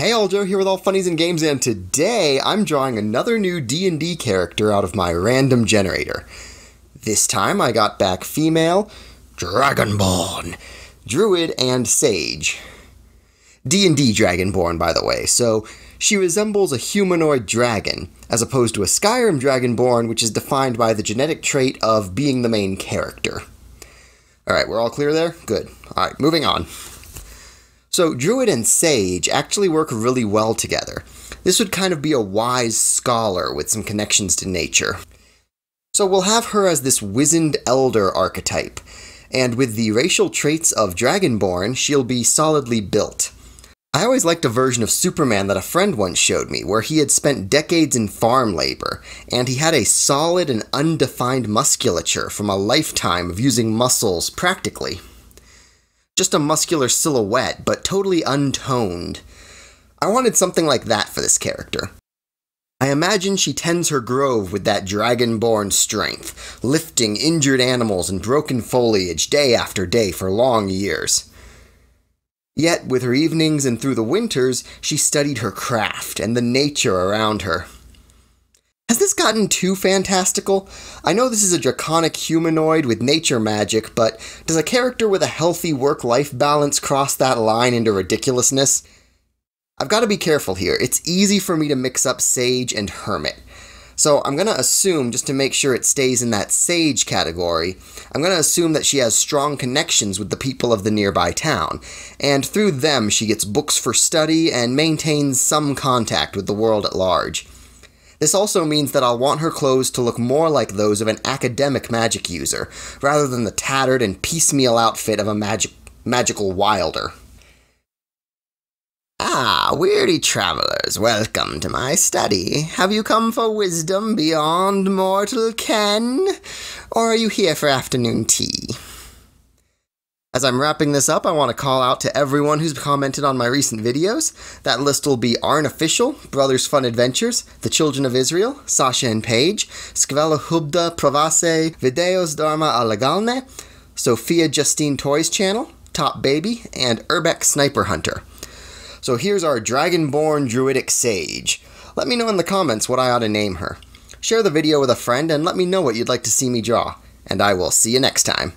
Hey, all Joe here with All Funnies and Games, and today I'm drawing another new D&D character out of my random generator. This time I got back female, Dragonborn, Druid, and Sage. D&D Dragonborn, by the way, so she resembles a humanoid dragon, as opposed to a Skyrim Dragonborn, which is defined by the genetic trait of being the main character. Alright, we're all clear there? Good. Alright, moving on. So Druid and Sage actually work really well together. This would kind of be a wise scholar with some connections to nature. So we'll have her as this wizened elder archetype, and with the racial traits of Dragonborn, she'll be solidly built. I always liked a version of Superman that a friend once showed me, where he had spent decades in farm labor, and he had a solid and undefined musculature from a lifetime of using muscles practically. Just a muscular silhouette, but totally untoned. I wanted something like that for this character. I imagine she tends her grove with that dragonborn strength, lifting injured animals and broken foliage day after day for long years. Yet, with her evenings and through the winters, she studied her craft and the nature around her. Has this gotten too fantastical? I know this is a draconic humanoid with nature magic, but does a character with a healthy work-life balance cross that line into ridiculousness? I've got to be careful here. It's easy for me to mix up Sage and Hermit. So I'm going to assume, just to make sure it stays in that Sage category, I'm going to assume that she has strong connections with the people of the nearby town, and through them she gets books for study and maintains some contact with the world at large. This also means that I'll want her clothes to look more like those of an academic magic user, rather than the tattered and piecemeal outfit of a magical wilder. Ah, weary travelers, welcome to my study. Have you come for wisdom beyond mortal ken? Or are you here for afternoon tea? As I'm wrapping this up, I want to call out to everyone who's commented on my recent videos. That list will be Arn Official, Brothers Fun Adventures, The Children of Israel, Sasha and Paige, Skvela Hubda Pravase, Videos Dharma Alagalne, Sophia Justine Toys Channel, Top Baby, and Urbeck Sniper Hunter. So here's our Dragonborn Druidic Sage. Let me know in the comments what I ought to name her. Share the video with a friend and let me know what you'd like to see me draw. And I will see you next time.